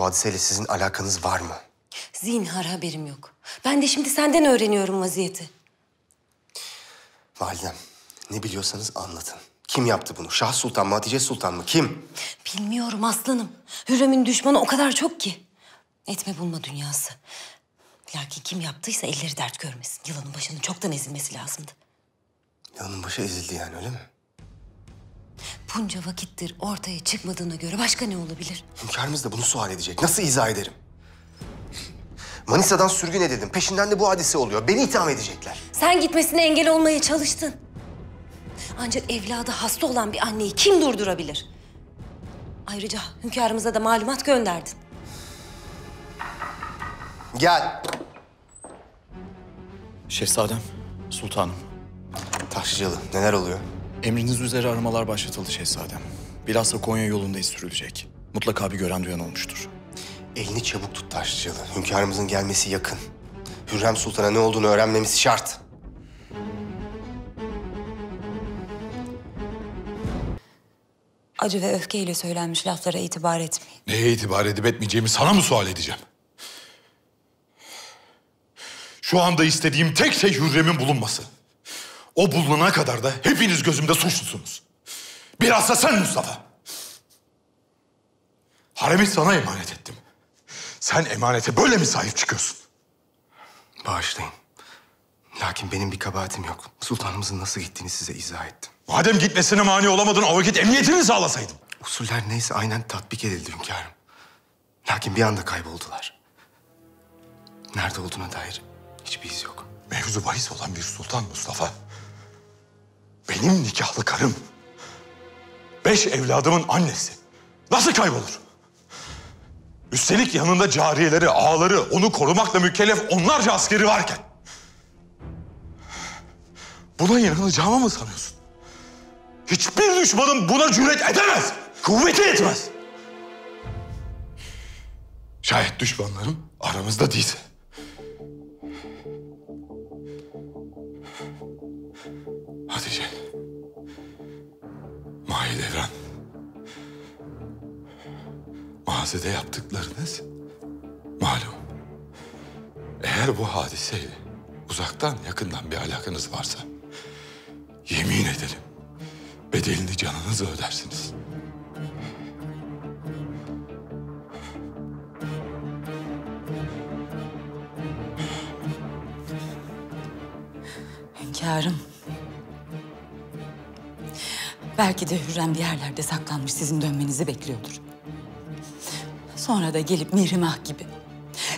Bu hadiseyle sizin alakanız var mı? Zinhar haberim yok. Ben de şimdi senden öğreniyorum vaziyeti. Validem, ne biliyorsanız anlatın. Kim yaptı bunu? Şah Sultan mı, Hatice Sultan mı? Kim? Bilmiyorum aslanım. Hürrem'in düşmanı o kadar çok ki. Etme bulma dünyası. Lakin kim yaptıysa elleri dert görmesin. Yılanın başının çoktan ezilmesi lazımdı. Yılanın başı ezildi yani, öyle mi? Bunca vakittir ortaya çıkmadığına göre başka ne olabilir? Hünkârımız da bunu sual edecek. Nasıl izah ederim? Manisa'dan sürgün edildim. Peşinden de bu hadise oluyor. Beni itham edecekler. Sen gitmesine engel olmaya çalıştın. Ancak evladı hasta olan bir anneyi kim durdurabilir? Ayrıca hünkârımıza da malumat gönderdin. Gel. Şehzadem, sultanım. Taşlıcalı, neler oluyor? Emriniz üzere aramalar başlatıldı şehzadem. Bilhassa Konya yolundayız sürülecek. Mutlaka bir gören duyan olmuştur. Elini çabuk tut Taşlıcalı. Hünkârımızın gelmesi yakın. Hürrem Sultan'a ne olduğunu öğrenmemiz şart. Acı ve öfkeyle söylenmiş laflara itibar etmeyin. Neye itibar edip etmeyeceğimi sana mı sual edeceğim? Şu anda istediğim tek şey Hürrem'in bulunması. O bulunana kadar da hepiniz gözümde suçlusunuz. Bilhassa sen Mustafa. Harem'i sana emanet ettim. Sen emanete böyle mi sahip çıkıyorsun? Bağışlayın. Lakin benim bir kabahatim yok. Sultanımızın nasıl gittiğini size izah ettim. Madem gitmesine mani olamadın, o vakit emniyetini sağlasaydın. Usuller neyse aynen tatbik edildi hünkârım. Lakin bir anda kayboldular. Nerede olduğuna dair hiçbir iz yok. Mevzu bahis olan bir sultan Mustafa. Benim nikahlı karım. 5 evladımın annesi. Nasıl kaybolur? Üstelik yanında cariyeleri, ağaları, onu korumakla mükellef onlarca askeri varken. Buna inanacağımı mı sanıyorsun? Hiçbir düşmanım buna cüret edemez. Kuvveti yetmez. Şayet düşmanlarım aramızda değilse. Hatice. Mahidevran. Mazide yaptıklarınız malum. Eğer bu hadiseyle uzaktan yakından bir alakanız varsa yemin ederim bedelini canınızla ödersiniz. Hünkârım. Belki de Hürrem bir yerlerde saklanmış sizin dönmenizi bekliyordur. Sonra da gelip Mihrimah gibi,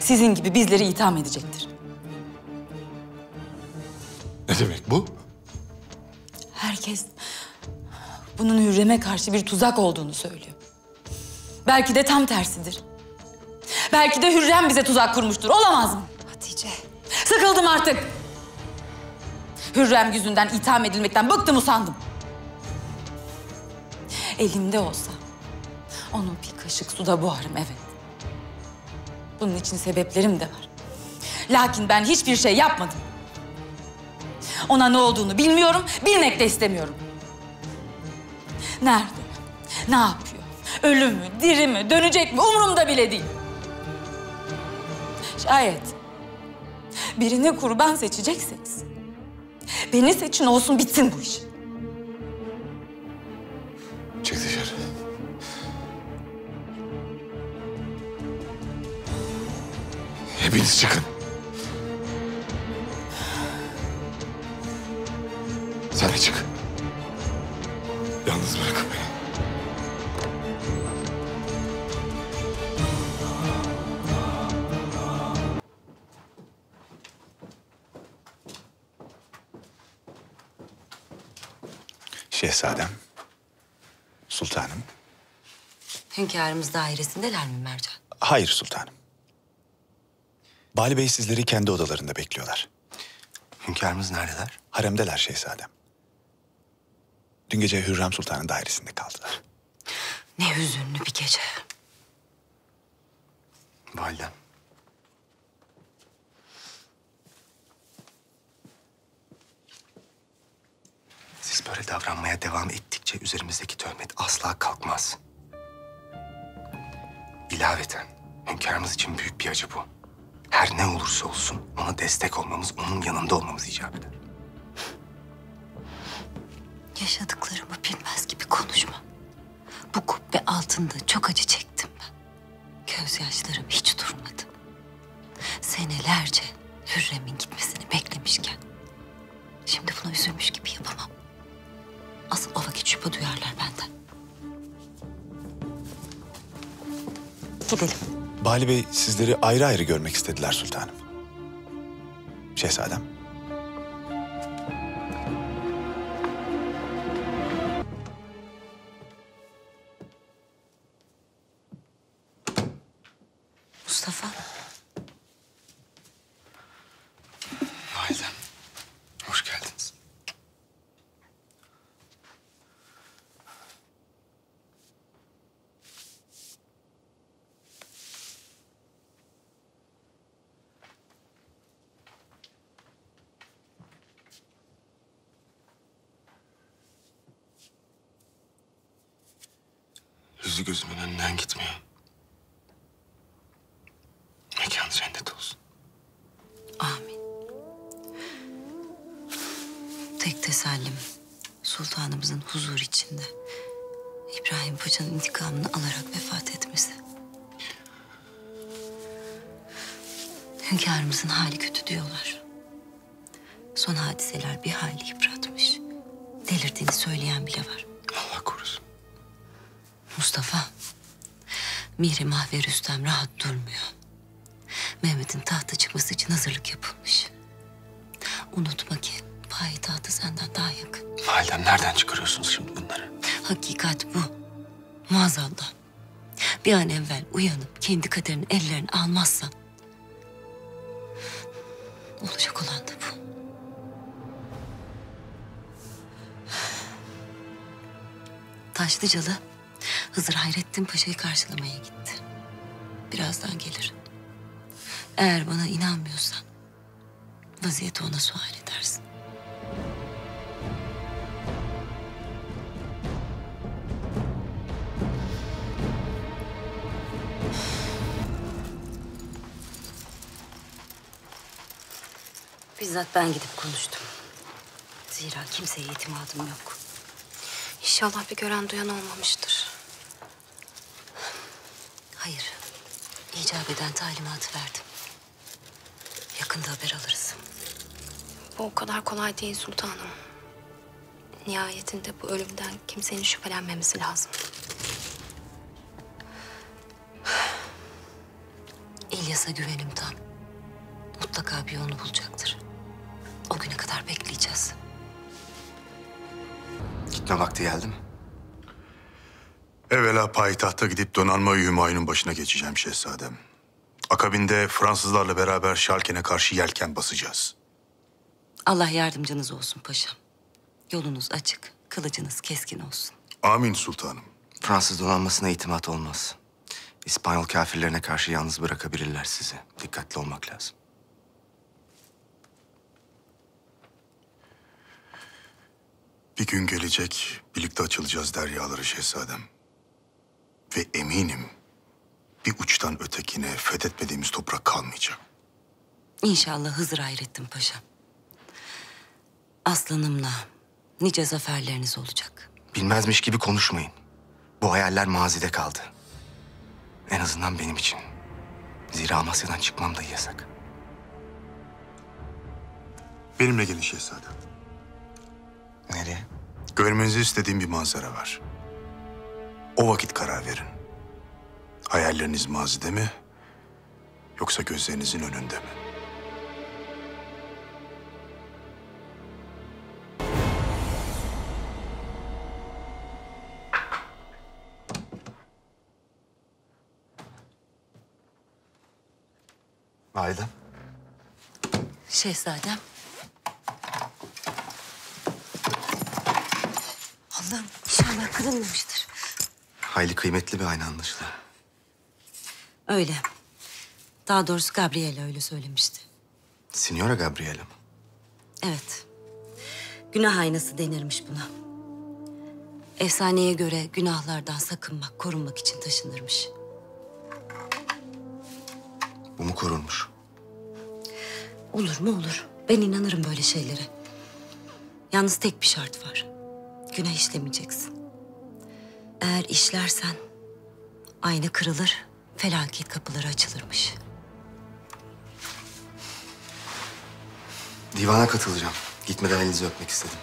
sizin gibi bizleri itham edecektir. Ne demek bu? Herkes bunun Hürrem'e karşı bir tuzak olduğunu söylüyor. Belki de tam tersidir. Belki de Hürrem bize tuzak kurmuştur, olamaz mı? Hatice. Sıkıldım artık. Hürrem yüzünden itham edilmekten bıktım, usandım. Elimde olsa onu bir kaşık suda boğarım, evet. Bunun için sebeplerim de var. Lakin ben hiçbir şey yapmadım. Ona ne olduğunu bilmiyorum, bilmek de istemiyorum. Nerede, ne yapıyor, ölü mü, diri mi, dönecek mi umurumda bile değil. Şayet birini kurban seçecekseniz beni seçin, olsun bitsin bu iş. Çık dışarı. Hepiniz çıkın. Sen de çık. Yalnız bırakın beni. Şehzadem. Sultanım. Hünkârımız dairesindeler mi Mercan? Hayır sultanım. Bali Bey sizleri kendi odalarında bekliyorlar. Hünkârımız neredeler? Haremdeler şehzadem. Dün gece Hürrem Sultan'ın dairesinde kaldılar. Ne hüzünlü bir gece. Validem. Siz böyle davranmaya devam ettikçe üzerimizdeki töhmet asla kalkmaz. İlaveten Hünkârımız için büyük bir acı bu. Her ne olursa olsun ona destek olmamız, onun yanında olmamız icap eder. Yaşadıklarımı bilmez gibi konuşma. Bu kubbe altında çok acı çektim ben. Gözyaşlarım hiç durmadı. Senelerce Hürrem'in gitmesini beklemişken şimdi buna üzülmüş gibi yapamam. Asıl o vakit şüphe duyarlar benden. Gidelim. Bali Bey sizleri ayrı ayrı görmek istediler sultanım. Şehzadem. Mustafa. Validem, hoş geldiniz. Yüzü gözümün önünden gitmiyor. Mekan cennet olsun. Amin. Tek tesellim sultanımızın huzur içinde İbrahim Paşa'nın intikamını alarak vefat etmesi. Hünkârımızın hali kötü diyorlar. Son hadiseler bir hayli yıpratmış. Delirdiğini söyleyen bile var. Allah korusun. Mustafa, Mihrimah ve Rüstem rahat durmuyor. Mehmet'in tahta çıkması için hazırlık yapılmış. Unutma ki payitahtı senden daha yakın. Validem, nereden çıkarıyorsunuz şimdi bunları? Hakikat bu. Maazallah. Bir an evvel uyanıp kendi kaderini ellerine almazsan olacak olan da bu. Taşlıcalı Hızır Hayrettin Paşa'yı karşılamaya gitti. Birazdan gelir. Eğer bana inanmıyorsan vaziyeti ona sual edersin. Bizzat ben gidip konuştum. Zira kimseye itimadım yok. İnşallah bir gören duyan olmamıştır. Hayır, icap eden talimatı verdim. Yakında haber alırız. Bu o kadar kolay değil sultanım. Nihayetinde bu ölümden kimsenin şüphelenmemesi lazım. İlyas'a güvenim tam. Mutlaka bir yolunu bulacaktır. O güne kadar bekleyeceğiz. Gitme vakti geldi mi? Evvela payitahta gidip donanma-i Hümayun'un başına geçeceğim şehzadem. Akabinde Fransızlarla beraber Şalken'e karşı yelken basacağız. Allah yardımcınız olsun paşam. Yolunuz açık, kılıcınız keskin olsun. Amin sultanım. Fransız donanmasına itimat olmaz. İspanyol kafirlerine karşı yalnız bırakabilirler sizi. Dikkatli olmak lazım. Bir gün gelecek, birlikte açılacağız deryaları şehzadem. Ve eminim bir uçtan ötekine fethetmediğimiz toprak kalmayacak. İnşallah Hızır Hayrettin Paşa. Aslanımla nice zaferleriniz olacak. Bilmezmiş gibi konuşmayın. Bu hayaller mazide kaldı. En azından benim için. Zira Amasya'dan çıkmam da yasak. Benimle gelin şehzadem. Nereye? Görmenizi istediğim bir manzara var. O vakit karar verin. Hayalleriniz mazide mi, yoksa gözlerinizin önünde mi? Validem. Şehzadem. Allah'ım, inşallah kırılmamıştır. Hayli kıymetli bir ayna anlaşılan. Öyle. Daha doğrusu Gabriela öyle söylemişti. Signora Gabriela mı? Evet. Günah aynası denirmiş buna. Efsaneye göre günahlardan sakınmak, korunmak için taşınırmış. Mumu korunmuş. Olur mu olur. Ben inanırım böyle şeylere. Yalnız tek bir şart var. Günah işlemeyeceksin. Eğer işlersen ayna kırılır, felaket kapıları açılırmış. Divana katılacağım. Gitmeden elinizi öpmek istedim.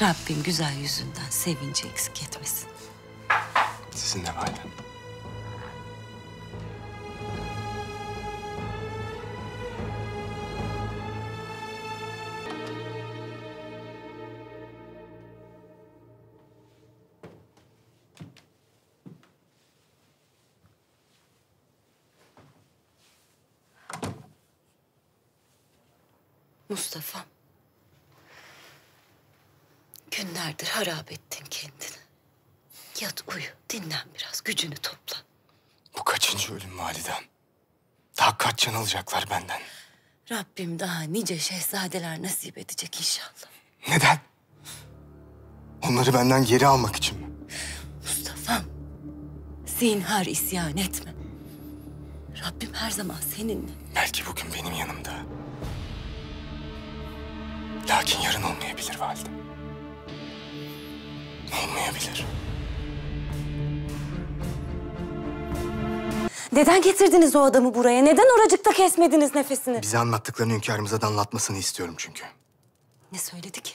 Rabbim güzel yüzünden sevinci eksik etmesin. Sizin de validem. Mustafa. Günlerdir harap ettin kendini. Yat uyu, dinlen biraz, gücünü topla. Bu kaçıncı ölüm validem? Daha kaç can alacaklar benden? Rabbim daha nice şehzadeler nasip edecek inşallah. Neden? Onları benden geri almak için mi? Mustafa'm, zinhar isyan etme. Rabbim her zaman seninle. Belki bugün benim yanımda. Lakin yarın olmayabilir validem. Olmayabilir. Neden getirdiniz o adamı buraya? Neden oracıkta kesmediniz nefesini? Bize anlattıklarını hünkârımıza da anlatmasını istiyorum çünkü. Ne söyledi ki?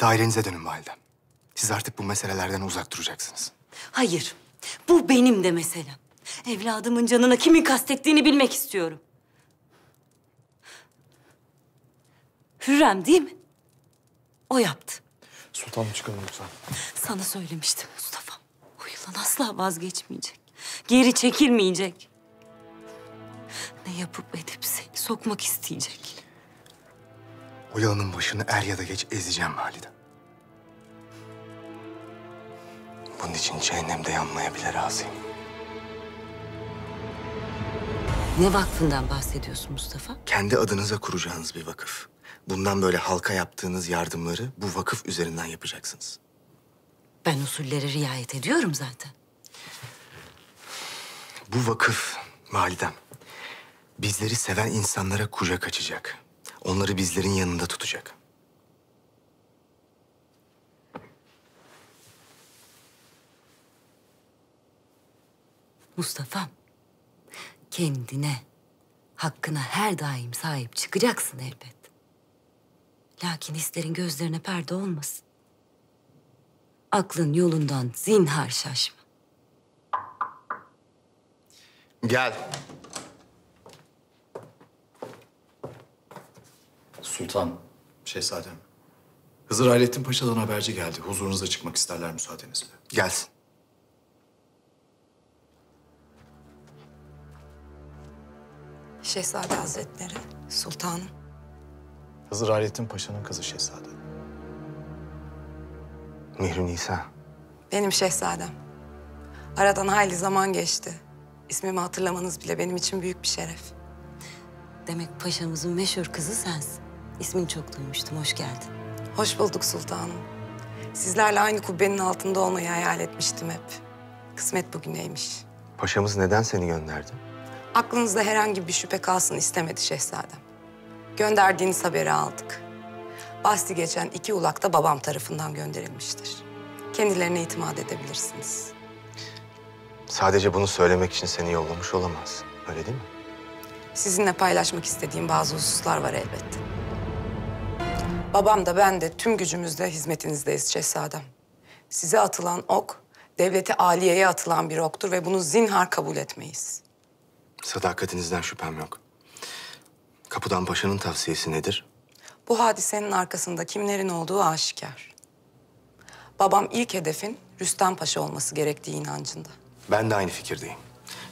Dairenize dönün validem. Siz artık bu meselelerden uzak duracaksınız. Hayır. Bu benim de meselem. Evladımın canına kimin kastettiğini bilmek istiyorum. Hürrem değil mi? O yaptı. Sultanım çıkalım lütfen. Sana söylemiştim Mustafa. O yılan asla vazgeçmeyecek. Geri çekilmeyecek. Ne yapıp edip seni sokmak isteyecek. O yılanın başını er ya da geç ezeceğim valide. Bunun için cehennemde yanmaya bile razıyım. Ne vakfından bahsediyorsun Mustafa? Kendi adınıza kuracağınız bir vakıf. Bundan böyle halka yaptığınız yardımları bu vakıf üzerinden yapacaksınız. Ben usullere riayet ediyorum zaten. Bu vakıf, validem, bizleri seven insanlara kucak açacak. Onları bizlerin yanında tutacak. Mustafa'm, kendine, hakkına her daim sahip çıkacaksın elbet. Lakin hislerin gözlerine perde olmasın. Aklın yolundan zinhar şaşma. Gel. Sultan, şehzadem. Hızır Hayrettin Paşa'dan haberci geldi. Huzurunuza çıkmak isterler müsaadenizle. Gelsin. Şehzade Hazretleri, sultanım. Hızır Hayrettin Paşa'nın kızı şehzade. Mihri Nisa. Benim şehzadem. Aradan hayli zaman geçti. İsmimi hatırlamanız bile benim için büyük bir şeref. Demek paşamızın meşhur kızı sensin. İsmini çok duymuştum, hoş geldin. Hoş bulduk sultanım. Sizlerle aynı kubbenin altında olmayı hayal etmiştim hep. Kısmet bugüneymiş. Paşamız neden seni gönderdi? Aklınızda herhangi bir şüphe kalsın istemedi şehzadem. Gönderdiğiniz haberi aldık. Basti geçen 2 ulakta babam tarafından gönderilmiştir. Kendilerine itimat edebilirsiniz. Sadece bunu söylemek için seni yollamış olamaz. Öyle değil mi? Sizinle paylaşmak istediğim bazı hususlar var elbette. Babam da ben de tüm gücümüzle hizmetinizdeyiz şehzadem. Size atılan ok, devleti aliyeye atılan bir oktur ve bunu zinhar kabul etmeyiz. Sadakatinizden şüphem yok. Kapıdan Paşa'nın tavsiyesi nedir? Bu hadisenin arkasında kimlerin olduğu aşikar. Babam ilk hedefin Rüstem Paşa olması gerektiği inancında. Ben de aynı fikirdeyim.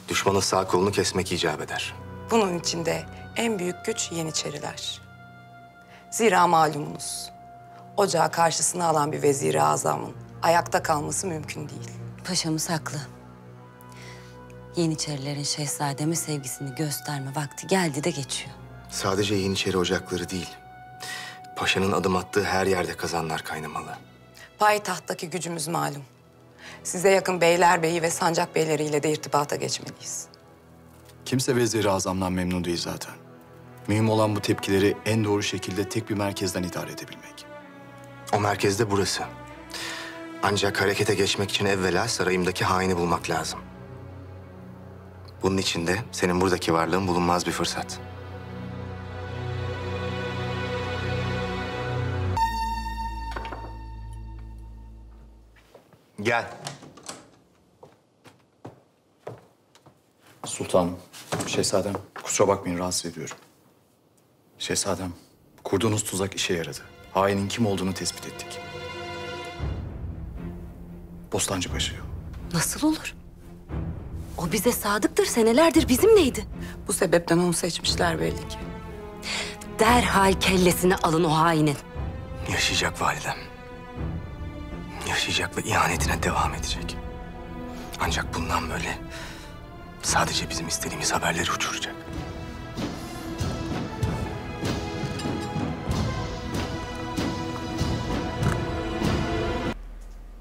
Düşmanın sağ kolunu kesmek icap eder. Bunun içinde en büyük güç Yeniçeriler. Zira malumunuz, ocağı karşısına alan bir vezir-i azamın ayakta kalması mümkün değil. Paşamız haklı. Yeniçerilerin şehzademe sevgisini gösterme vakti geldi de geçiyor. Sadece Yeniçeri ocakları değil, Paşa'nın adım attığı her yerde kazanlar kaynamalı. Payitahttaki gücümüz malum. Size yakın Beylerbeyi ve Sancak beyleriyle de irtibata geçmeliyiz. Kimse Vezir-i Azam'dan memnun değil zaten. Mühim olan bu tepkileri en doğru şekilde tek bir merkezden idare edebilmek. O merkez de burası. Ancak harekete geçmek için evvela sarayımdaki haini bulmak lazım. Bunun için de senin buradaki varlığın bulunmaz bir fırsat. Gel. Sultanım, şehzadem, kusura bakmayın rahatsız ediyorum. Şehzadem, kurduğunuz tuzak işe yaradı. Hainin kim olduğunu tespit ettik. Bostancıbaşı. Nasıl olur? O bize sadıktır, senelerdir bizimleydi. Bu sebepten onu seçmişler belli ki. Derhal kellesini alın o hainin. Yaşayacak validem. Yaşayacak ve ihanetine devam edecek. Ancak bundan böyle sadece bizim istediğimiz haberleri uçuracak.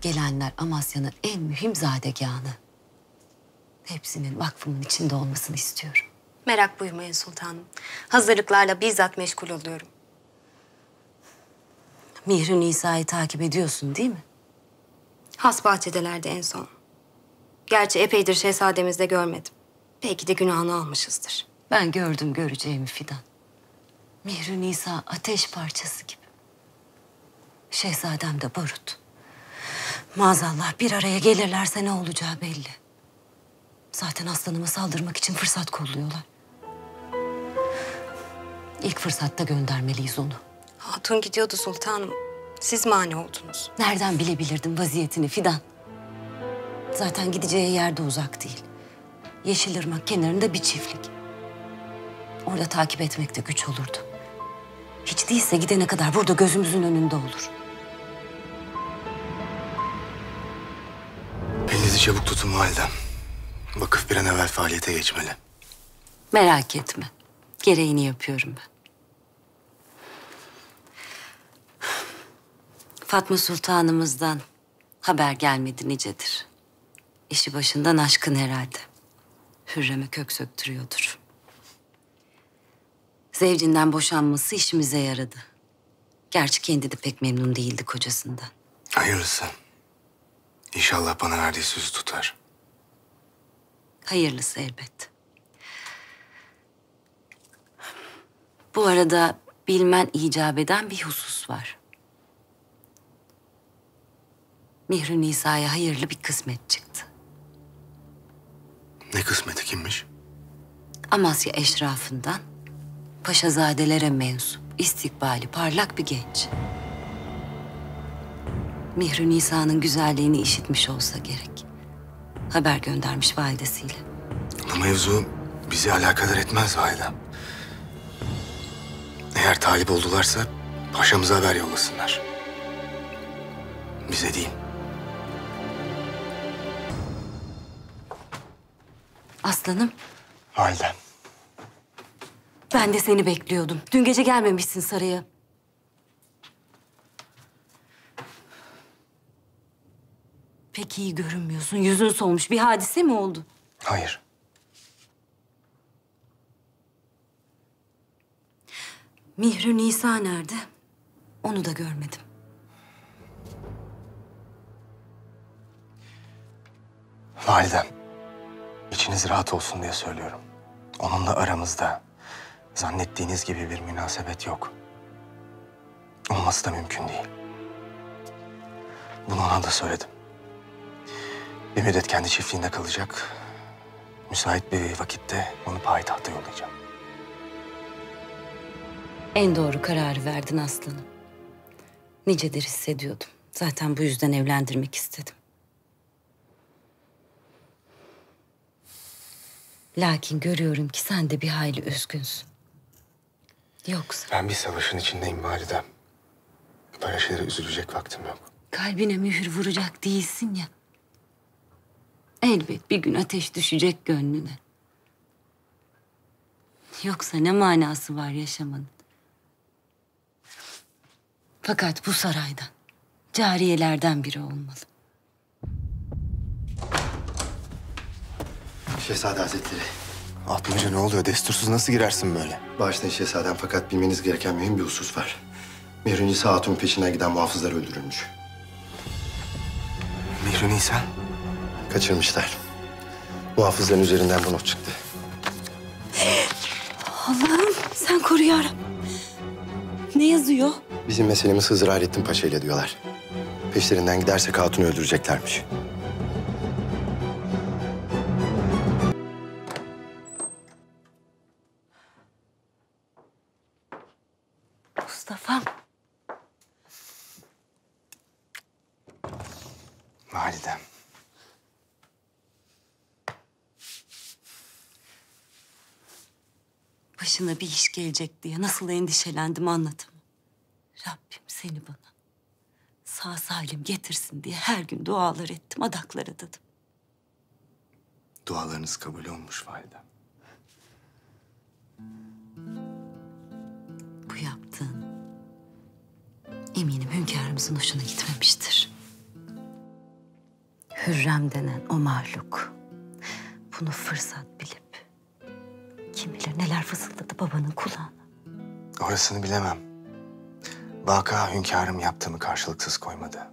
Gelenler Amasya'nın en mühim zadegâhını. Hepsinin vakfımın içinde olmasını istiyorum. Merak buyurmayın sultanım. Hazırlıklarla bizzat meşgul oluyorum. Mihri Nisa'yı takip ediyorsun değil mi? Has bahçedelerdi en son. Gerçi epeydir şehzademizde görmedim. Belki de günahını almışızdır. Ben gördüm göreceğimi Fidan. Mihri Nisa ateş parçası gibi. Şehzadem de barut. Maazallah bir araya gelirlerse ne olacağı belli. Zaten aslanıma saldırmak için fırsat kolluyorlar. İlk fırsatta göndermeliyiz onu. Hatun gidiyordu sultanım. Siz mani oldunuz. Nereden bilebilirdim vaziyetini Fidan? Zaten gideceği yer de uzak değil. Yeşilırmak kenarında bir çiftlik. Orada takip etmek de güç olurdu. Hiç değilse gidene kadar burada gözümüzün önünde olur. Elinizi çabuk tutun validem. Vakıf bir an evvel faaliyete geçmeli. Merak etme. Gereğini yapıyorum ben. Fatma Sultanımızdan haber gelmedi nicedir. İşi başından aşkın herhalde. Hürrem'e kök söktürüyordur. Zevcinden boşanması işimize yaradı. Gerçi kendi de pek memnun değildi kocasından. Hayırlısı. İnşallah bana verdiği sözü tutar. Hayırlısı elbet. Bu arada bilmen icap eden bir husus var. Mihri Nisa'ya hayırlı bir kısmet çıktı. Ne kısmeti kimmiş? Amasya eşrafından paşazadelere mensup, istikbali parlak bir genç. Mihri Nisa'nın güzelliğini işitmiş olsa gerek. Haber göndermiş validesiyle. Bu mevzu bizi alakadar etmez validem. Eğer talip oldularsa paşamıza haber yollasınlar. Bize değil. Aslanım. Validem. Ben de seni bekliyordum. Dün gece gelmemişsin saraya. Pek iyi görünmüyorsun. Yüzün solmuş. Bir hadise mi oldu? Hayır. Mihri Nisa nerede? Onu da görmedim. Validem, içiniz rahat olsun diye söylüyorum. Onunla aramızda zannettiğiniz gibi bir münasebet yok. Olması da mümkün değil. Bunu ona da söyledim. Bir müddet kendi çiftliğinde kalacak. Müsait bir vakitte onu payitahta yollayacağım. En doğru kararı verdin aslanım. Nicedir hissediyordum. Zaten bu yüzden evlendirmek istedim. Lakin görüyorum ki sen de bir hayli üzgünsün. Yoksa... Ben bir savaşın içindeyim validem. Böyle şeylere üzülecek vaktim yok. Kalbine mühür vuracak değilsin ya. Elbet bir gün ateş düşecek gönlüne. Yoksa ne manası var yaşamanın? Fakat bu saraydan, cariyelerden biri olmalı. Şehzade Hazretleri. Atmaca ne oluyor? Destursuz nasıl girersin böyle? Bağışlayın şehzadem, fakat bilmeniz gereken mühim bir husus var. Mehrunisa Hatun'un peşinden giden muhafızlar öldürülmüş. Mehrunisa? Kaçırmışlar. Muhafızların üzerinden bu not çıktı. Allah'ım sen koru ya Rabbim. Ne yazıyor? Bizim meselemiz Hızır Hayrettin Paşa ile diyorlar. Peşlerinden gidersek Hatun'u öldüreceklermiş. Mustafa'm. Validem. Başına bir iş gelecek diye nasıl endişelendim anlatamam. Rabbim seni bana sağ salim getirsin diye her gün dualar ettim, adaklar adadım. Dualarınız kabul olmuş validem. Bu yaptığın eminim hünkârımızın hoşuna gitmemiştir. Hürrem denen o mahluk bunu fırsat bilip kim bilir neler fısıldadı babanın kulağına. Orasını bilemem. Vaka hünkârım yaptığımı karşılıksız koymadı.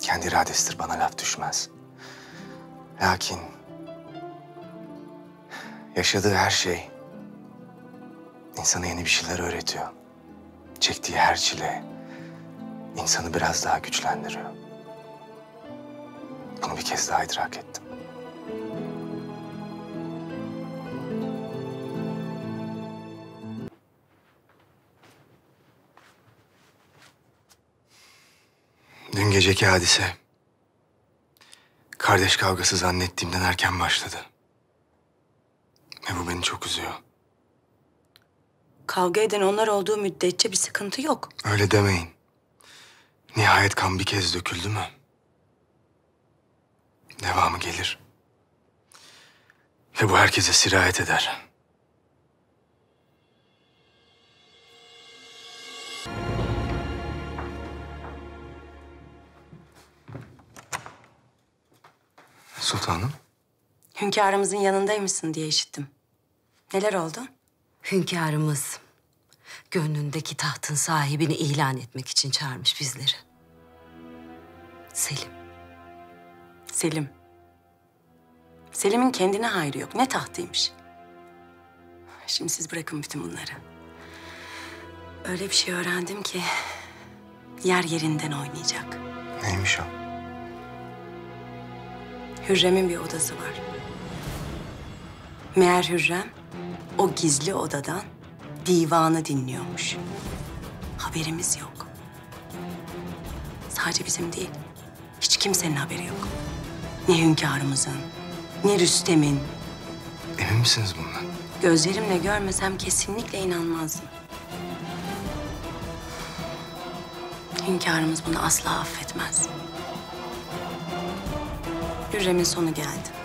Kendi iradesidir, bana laf düşmez. Lakin yaşadığı her şey insana yeni bir şeyler öğretiyor. Çektiği her çile insanı biraz daha güçlendiriyor. Bunu bir kez daha idrak ettim. Dün geceki hadise, kardeş kavgası zannettiğimden erken başladı. Ve bu beni çok üzüyor. Kavga eden onlar olduğu müddetçe bir sıkıntı yok. Öyle demeyin. Nihayet kan bir kez döküldü mü? Devamı gelir. Ve bu herkese sirayet eder. Sultanım. Hünkârımızın yanındaymışsın diye işittim. Neler oldu? Hünkârımız gönlündeki tahtın sahibini ilan etmek için çağırmış bizleri. Selim. Selim. Selim'in kendine hayrı yok. Ne tahtıymış? Şimdi siz bırakın bütün bunları. Öyle bir şey öğrendim ki yer yerinden oynayacak. Neymiş o? Hürrem'in bir odası var. Meğer Hürrem o gizli odadan divanı dinliyormuş. Haberimiz yok. Sadece bizim değil, hiç kimsenin haberi yok. Ne hünkârımızın, ne Rüstem'in. Emin misiniz bundan? Gözlerimle görmesem kesinlikle inanmazdım. Hünkârımız bunu asla affetmez. Hürrem'in sonu geldi.